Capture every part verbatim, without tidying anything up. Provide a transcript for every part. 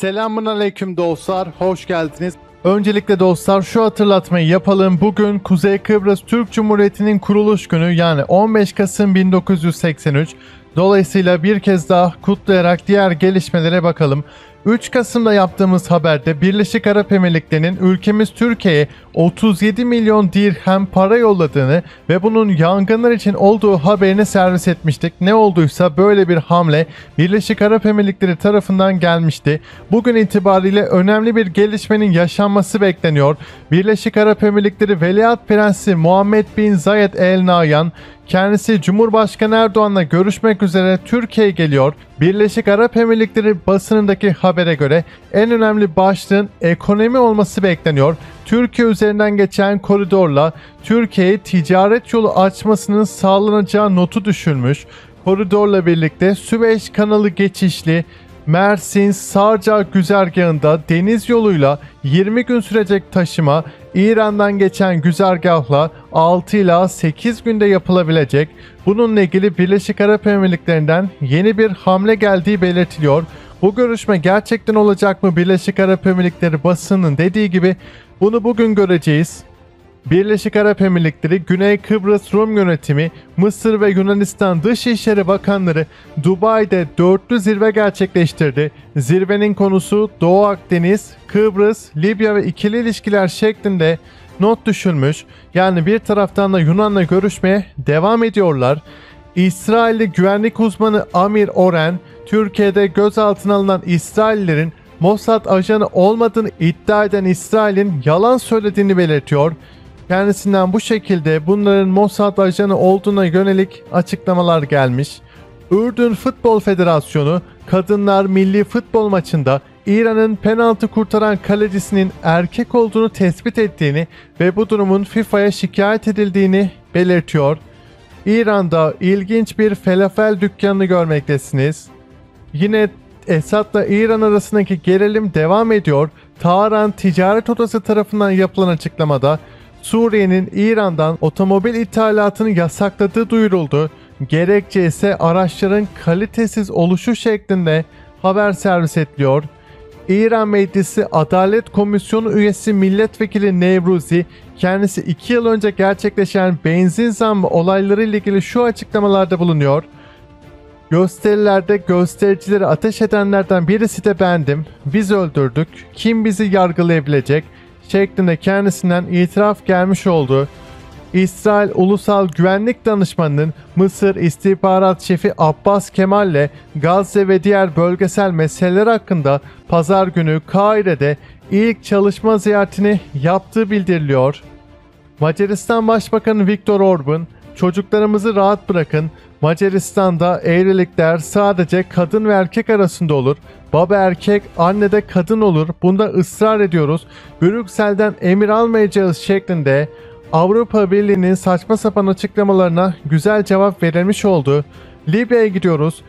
Selamünaleyküm dostlar, hoş geldiniz. Öncelikle dostlar şu hatırlatmayı yapalım. Bugün Kuzey Kıbrıs Türk Cumhuriyeti'nin kuruluş günü, yani on beş Kasım bin dokuz yüz seksen üç. Dolayısıyla bir kez daha kutlayarak diğer gelişmelere bakalım. üç Kasım'da yaptığımız haberde Birleşik Arap Emirlikleri'nin ülkemiz Türkiye'ye otuz yedi milyon dirhem para yolladığını ve bunun yangınlar için olduğu haberini servis etmiştik. Ne olduysa böyle bir hamle Birleşik Arap Emirlikleri tarafından gelmişti. Bugün itibariyle önemli bir gelişmenin yaşanması bekleniyor. Birleşik Arap Emirlikleri Veliaht Prensi Muhammed bin Zayed el Nayan, kendisi Cumhurbaşkanı Erdoğan'la görüşmek üzere Türkiye'ye geliyor. Birleşik Arap Emirlikleri basınındaki habere göre en önemli başlığın ekonomi olması bekleniyor. Türkiye üzerinden geçen koridorla Türkiye'ye ticaret yolu açmasının sağlanacağı notu düşünmüş. Koridorla birlikte Süveyş kanalı geçişli Mersin Sarca güzergahında deniz yoluyla yirmi gün sürecek taşıma, İran'dan geçen güzergahla altı ila sekiz günde yapılabilecek. Bununla ilgili Birleşik Arap Emirlikleri'nden yeni bir hamle geldiği belirtiliyor. Bu görüşme gerçekten olacak mı Birleşik Arap Emirlikleri basının dediği gibi, bunu bugün göreceğiz. Birleşik Arap Emirlikleri, Güney Kıbrıs Rum Yönetimi, Mısır ve Yunanistan Dışişleri Bakanları Dubai'de dörtlü zirve gerçekleştirdi. Zirvenin konusu Doğu Akdeniz, Kıbrıs, Libya ve ikili ilişkiler şeklinde not düşülmüş. Yani bir taraftan da Yunan'la görüşmeye devam ediyorlar. İsrailli güvenlik uzmanı Amir Oren, Türkiye'de gözaltına alınan İsraillerin Mossad ajanı olmadığını iddia eden İsrail'in yalan söylediğini belirtiyor. Kendisinden bu şekilde bunların Mossad ajanı olduğuna yönelik açıklamalar gelmiş. Ürdün Futbol Federasyonu kadınlar milli futbol maçında İran'ın penaltı kurtaran kalecisinin erkek olduğunu tespit ettiğini ve bu durumun FIFA'ya şikayet edildiğini belirtiyor. İran'da ilginç bir falafel dükkanını görmektesiniz. Yine Esad'la İran arasındaki gerilim devam ediyor. Tahran Ticaret Odası tarafından yapılan açıklamada Suriye'nin İran'dan otomobil ithalatını yasakladığı duyuruldu. Gerekçe ise araçların kalitesiz oluşu şeklinde haber servis ediliyor. İran Meclisi Adalet Komisyonu üyesi milletvekili Nevruzi, kendisi iki yıl önce gerçekleşen benzin zammı olayları ile ilgili şu açıklamalarda bulunuyor. Gösterilerde göstericileri ateş edenlerden birisi de bendim. Biz öldürdük. Kim bizi yargılayabilecek? Şeklinde kendisinden itiraf gelmiş oldu. İsrail Ulusal Güvenlik Danışmanı'nın Mısır İstihbarat Şefi Abbas Kemal'le Gazze ve diğer bölgesel meseleler hakkında pazar günü Kahire'de ilk çalışma ziyaretini yaptığı bildiriliyor. Macaristan Başbakanı Viktor Orban, "Çocuklarımızı rahat bırakın. Macaristan'da evlilikler sadece kadın ve erkek arasında olur. Baba erkek, anne de kadın olur. Bunda ısrar ediyoruz. Brüksel'den emir almayacağız" şeklinde Avrupa Birliği'nin saçma sapan açıklamalarına güzel cevap verilmiş oldu. Libya'ya gidiyoruz.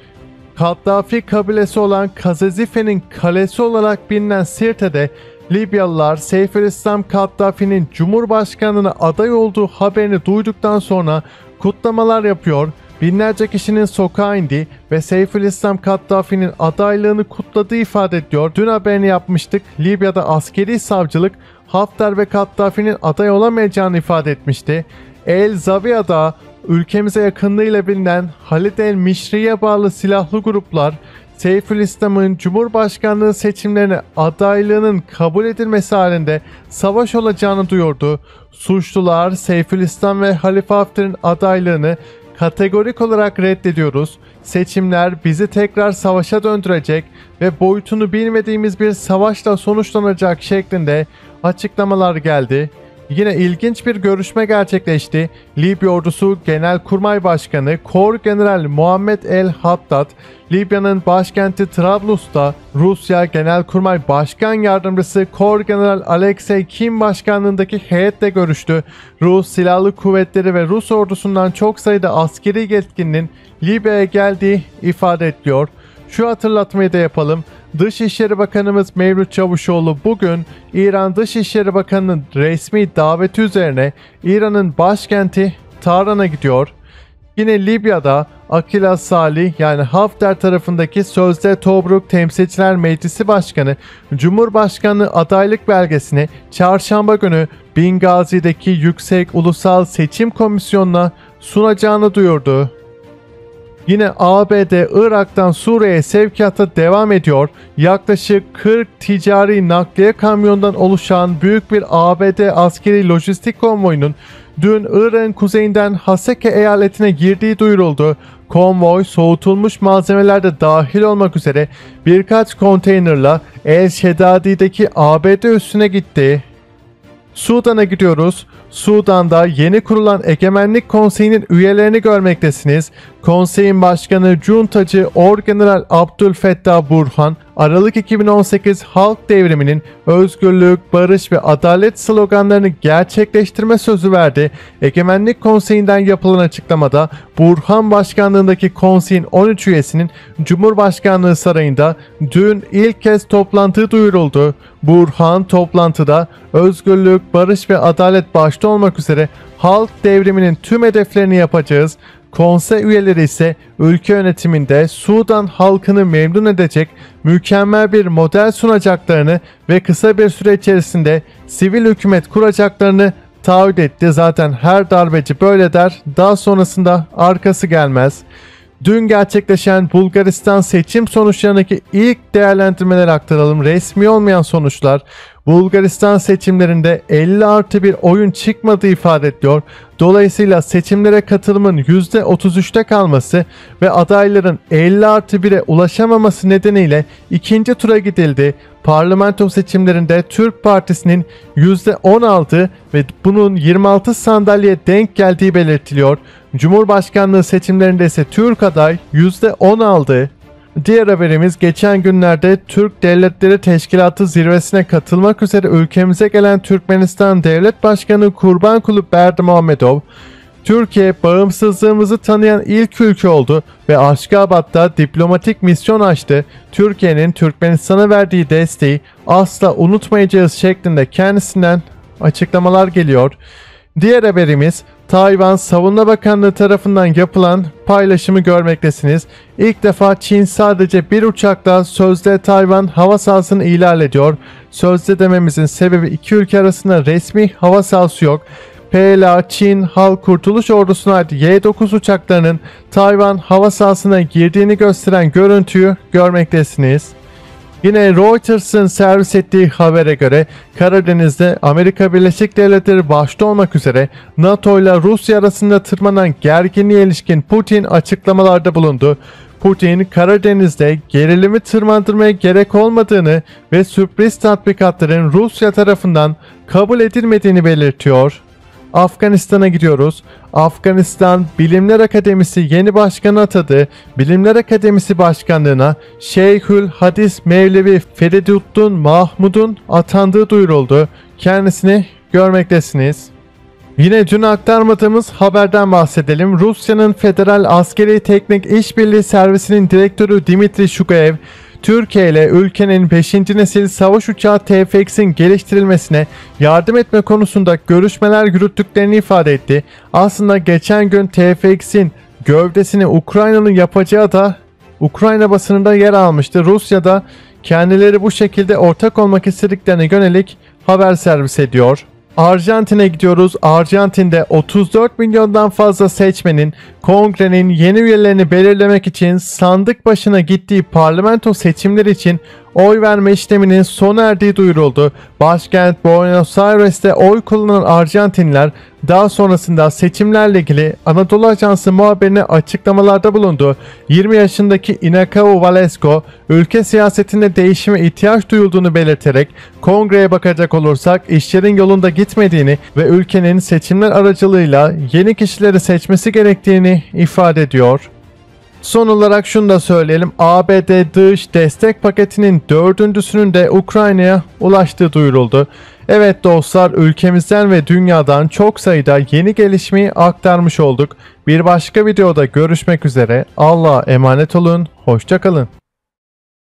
Kaddafi kabilesi olan Kazazife'nin kalesi olarak bilinen Sirte'de Libyalılar Seyf-i İslam Kaddafi'nin Cumhurbaşkanlığına aday olduğu haberini duyduktan sonra kutlamalar yapıyor. Binlerce kişinin sokağa indiği ve Seyf-i İslam Kaddafi'nin adaylığını kutladığı ifade ediyor. Dün haberini yapmıştık. Libya'da askeri savcılık Haftar ve Kaddafi'nin aday olamayacağını ifade etmişti. El Zaviya'da ülkemize yakınlığıyla bilinen Halid el Mişri'ye bağlı silahlı gruplar Seyf-i İslam'ın Cumhurbaşkanlığı seçimlerine adaylığının kabul edilmesi halinde savaş olacağını duyurdu. Suçlular Seyf-i İslam ve Halife Haftar'ın adaylığını kategorik olarak reddediyoruz. Seçimler bizi tekrar savaşa döndürecek ve boyutunu bilmediğimiz bir savaşla sonuçlanacak şeklinde açıklamalar geldi. Yine ilginç bir görüşme gerçekleşti. Libya Ordusu Genelkurmay Başkanı Korgeneral Muhammed el Haddad, Libya'nın başkenti Trablus'ta Rusya Genelkurmay Başkan Yardımcısı Korgeneral Alexey Kim başkanlığındaki heyetle görüştü. Rus Silahlı Kuvvetleri ve Rus ordusundan çok sayıda askeri yetkilinin Libya'ya geldiği ifade ediliyor. Şu hatırlatmayı da yapalım. Dışişleri Bakanımız Mevlüt Çavuşoğlu bugün İran Dışişleri Bakanı'nın resmi daveti üzerine İran'ın başkenti Tahran'a gidiyor. Yine Libya'da Akila Salih yani Haftar tarafındaki sözde Tobruk Temsilciler Meclisi Başkanı Cumhurbaşkanı adaylık belgesini çarşamba günü Bingazi'deki Yüksek Ulusal Seçim Komisyonu'na sunacağını duyurdu. Yine A B D Irak'tan Suriye'ye sevkiyata devam ediyor. Yaklaşık kırk ticari nakliye kamyondan oluşan büyük bir A B D askeri lojistik konvoyunun dün Irak'ın kuzeyinden Haseke eyaletine girdiği duyuruldu. Konvoy soğutulmuş malzemeler de dahil olmak üzere birkaç konteynerla El Şedadi'deki A B D üssüne gitti. Sudan'a gidiyoruz. Sudan'da yeni kurulan Egemenlik Konseyi'nin üyelerini görmektesiniz. Konseyin Başkanı Cuntacı Orgeneral Abdülfettah Burhan, Aralık iki bin on sekiz Halk Devrimi'nin özgürlük, barış ve adalet sloganlarını gerçekleştirme sözü verdi. Egemenlik Konseyi'nden yapılan açıklamada Burhan Başkanlığındaki konseyin on üç üyesinin Cumhurbaşkanlığı Sarayı'nda dün ilk kez toplantı duyuruldu. Burhan toplantıda özgürlük, barış ve adalet başta olmak üzere Halk Devrimi'nin tüm hedeflerini yapacağız. Konsey üyeleri ise ülke yönetiminde Sudan halkını memnun edecek mükemmel bir model sunacaklarını ve kısa bir süre içerisinde sivil hükümet kuracaklarını taahhüt etti. Zaten her darbeci böyle der, daha sonrasında arkası gelmez. Dün gerçekleşen Bulgaristan seçim sonuçlarındaki ilk değerlendirmeleri aktaralım. Resmi olmayan sonuçlar. Bulgaristan seçimlerinde elli artı bir oyun çıkmadığı ifade ediliyor. Dolayısıyla seçimlere katılımın yüzde otuz üç'te kalması ve adayların elli artı bir'e ulaşamaması nedeniyle ikinci tura gidildi. Parlamento seçimlerinde Türk Partisi'nin yüzde on altı ve bunun yirmi altı sandalyeye denk geldiği belirtiliyor. Cumhurbaşkanlığı seçimlerinde ise Türk aday yüzde on aldı. Diğer haberimiz geçen günlerde Türk Devletleri Teşkilatı zirvesine katılmak üzere ülkemize gelen Türkmenistan Devlet Başkanı Kurbankulu Berdimuhamedov, Türkiye bağımsızlığımızı tanıyan ilk ülke oldu ve Aşgabat'ta diplomatik misyon açtı. Türkiye'nin Türkmenistan'a verdiği desteği asla unutmayacağız şeklinde kendisinden açıklamalar geliyor. Diğer haberimiz Tayvan Savunma Bakanlığı tarafından yapılan paylaşımı görmektesiniz. İlk defa Çin sadece bir uçakla sözde Tayvan hava sahasını ihlal ediyor. Sözde dememizin sebebi iki ülke arasında resmi hava sahası yok. P L A Çin Halk Kurtuluş Ordusu'na ait Y dokuz uçaklarının Tayvan hava sahasına girdiğini gösteren görüntüyü görmektesiniz. Yine Reuters'ın servis ettiği habere göre Karadeniz'de Amerika Birleşik Devletleri başta olmak üzere NATO ile Rusya arasında tırmanan gerginliğe ilişkin Putin açıklamalarda bulundu. Putin, Karadeniz'de gerilimi tırmandırmaya gerek olmadığını ve sürpriz tatbikatların Rusya tarafından kabul edilmediğini belirtiyor. Afganistan'a gidiyoruz. Afganistan Bilimler Akademisi yeni başkanı atadı. Bilimler Akademisi başkanlığına Şeyhül Hadis Mevlevi Feriduddin Mahmud'un atandığı duyuruldu. Kendisini görmektesiniz. Yine dün aktarmadığımız haberden bahsedelim. Rusya'nın Federal Askeri Teknik İşbirliği Servisi'nin direktörü Dimitri Shugayev, Türkiye ile ülkenin beşinci nesil savaş uçağı T F X'in geliştirilmesine yardım etme konusunda görüşmeler yürüttüklerini ifade etti. Aslında geçen gün T F X'in gövdesini Ukrayna'nın yapacağı da Ukrayna basınında yer almıştı. Rusya'da kendileri bu şekilde ortak olmak istediklerine yönelik haber servis ediyor. Arjantin'e gidiyoruz. Arjantin'de otuz dört milyondan fazla seçmenin kongrenin yeni üyelerini belirlemek için sandık başına gittiği parlamento seçimleri için oy verme işleminin sona erdiği duyuruldu. Başkent Buenos Aires'te oy kullanan Arjantinliler daha sonrasında seçimlerle ilgili Anadolu Ajansı muhabirine açıklamalarda bulundu. yirmi yaşındaki Inacao Valesco, ülke siyasetinde değişime ihtiyaç duyulduğunu belirterek kongreye bakacak olursak işlerin yolunda gitmediğini ve ülkenin seçimler aracılığıyla yeni kişileri seçmesi gerektiğini ifade ediyor. Son olarak şunu da söyleyelim. A B D dış destek paketinin dördüncüsünün de Ukrayna'ya ulaştığı duyuruldu. Evet dostlar, ülkemizden ve dünyadan çok sayıda yeni gelişmeyi aktarmış olduk. Bir başka videoda görüşmek üzere. Allah'a emanet olun. Hoşça kalın.